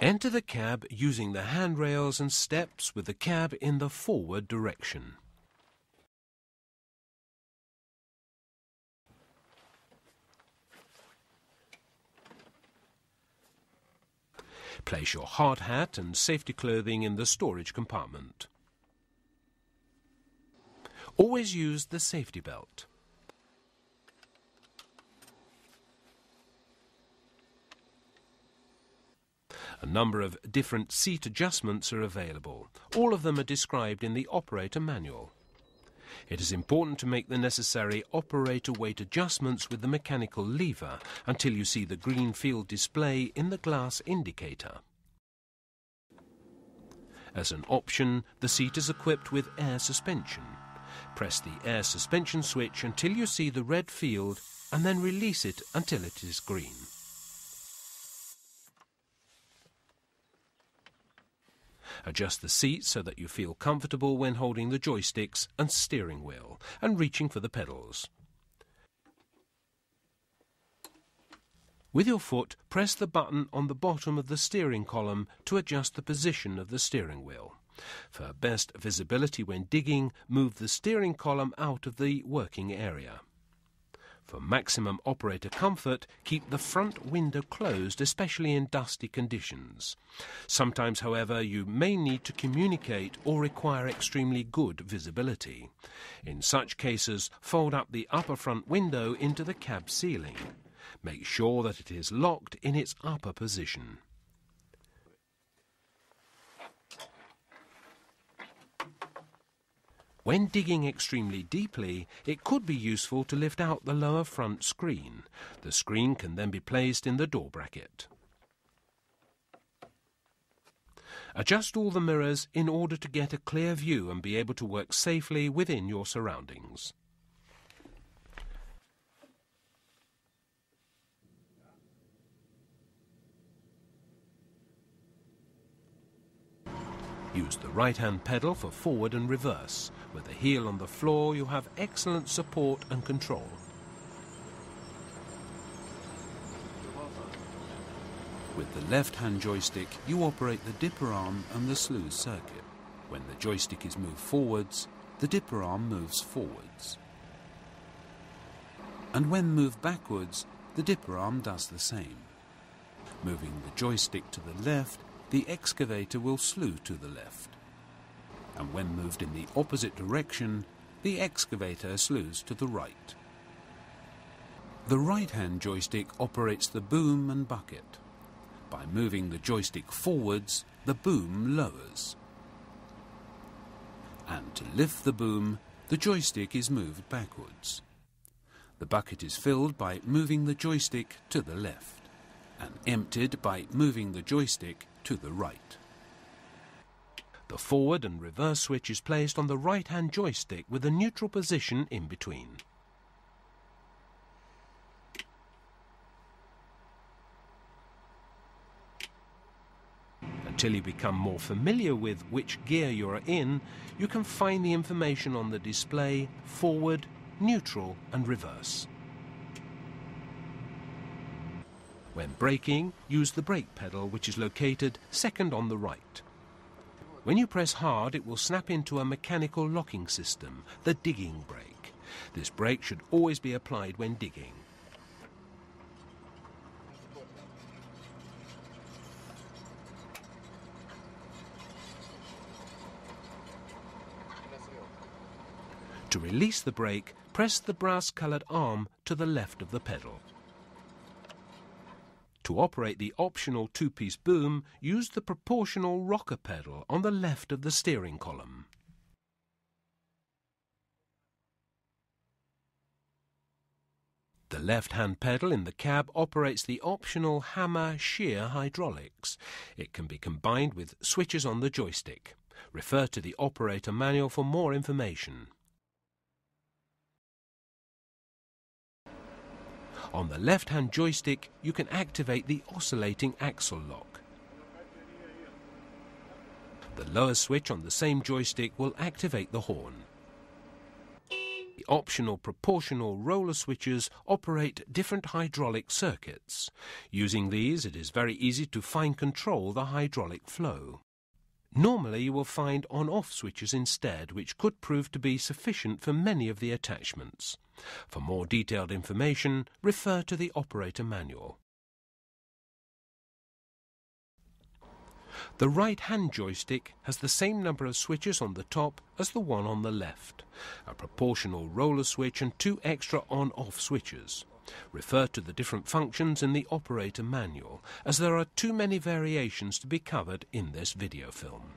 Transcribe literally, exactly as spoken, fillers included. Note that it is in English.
Enter the cab using the handrails and steps with the cab in the forward direction. Place your hard hat and safety clothing in the storage compartment. Always use the safety belt. A number of different seat adjustments are available. All of them are described in the operator manual. It is important to make the necessary operator weight adjustments with the mechanical lever until you see the green field display in the glass indicator. As an option, the seat is equipped with air suspension. Press the air suspension switch until you see the red field and then release it until it is green. Adjust the seat so that you feel comfortable when holding the joysticks and steering wheel and reaching for the pedals. With your foot, press the button on the bottom of the steering column to adjust the position of the steering wheel. For best visibility when digging, move the steering column out of the working area. For maximum operator comfort, keep the front window closed, especially in dusty conditions. Sometimes, however, you may need to communicate or require extremely good visibility. In such cases, fold up the upper front window into the cab ceiling. Make sure that it is locked in its upper position. When digging extremely deeply, it could be useful to lift out the lower front screen. The screen can then be placed in the door bracket. Adjust all the mirrors in order to get a clear view and be able to work safely within your surroundings. Use the right-hand pedal for forward and reverse. With the heel on the floor, you have excellent support and control. With the left-hand joystick, you operate the dipper arm and the slew circuit. When the joystick is moved forwards, the dipper arm moves forwards. And when moved backwards, the dipper arm does the same. Moving the joystick to the left, the excavator will slew to the left, and when moved in the opposite direction, the excavator slews to the right. The right-hand joystick operates the boom and bucket. By moving the joystick forwards, the boom lowers. And to lift the boom, the joystick is moved backwards. The bucket is filled by moving the joystick to the left, and emptied by moving the joystick to the right. The forward and reverse switch is placed on the right-hand joystick with a neutral position in between. Until you become more familiar with which gear you are in, you can find the information on the display forward, neutral and reverse. When braking, use the brake pedal, which is located second on the right. When you press hard, it will snap into a mechanical locking system, the digging brake. This brake should always be applied when digging. To release the brake, press the brass-coloured arm to the left of the pedal. To operate the optional two-piece boom, use the proportional rocker pedal on the left of the steering column. The left-hand pedal in the cab operates the optional hammer shear hydraulics. It can be combined with switches on the joystick. Refer to the operator manual for more information. On the left-hand joystick, you can activate the oscillating axle lock. The lower switch on the same joystick will activate the horn. The optional proportional roller switches operate different hydraulic circuits. Using these, it is very easy to fine control the hydraulic flow. Normally you will find on-off switches instead, which could prove to be sufficient for many of the attachments. For more detailed information, refer to the operator manual. The right-hand joystick has the same number of switches on the top as the one on the left, a proportional roller switch and two extra on-off switches. Refer to the different functions in the operator manual, as there are too many variations to be covered in this video film.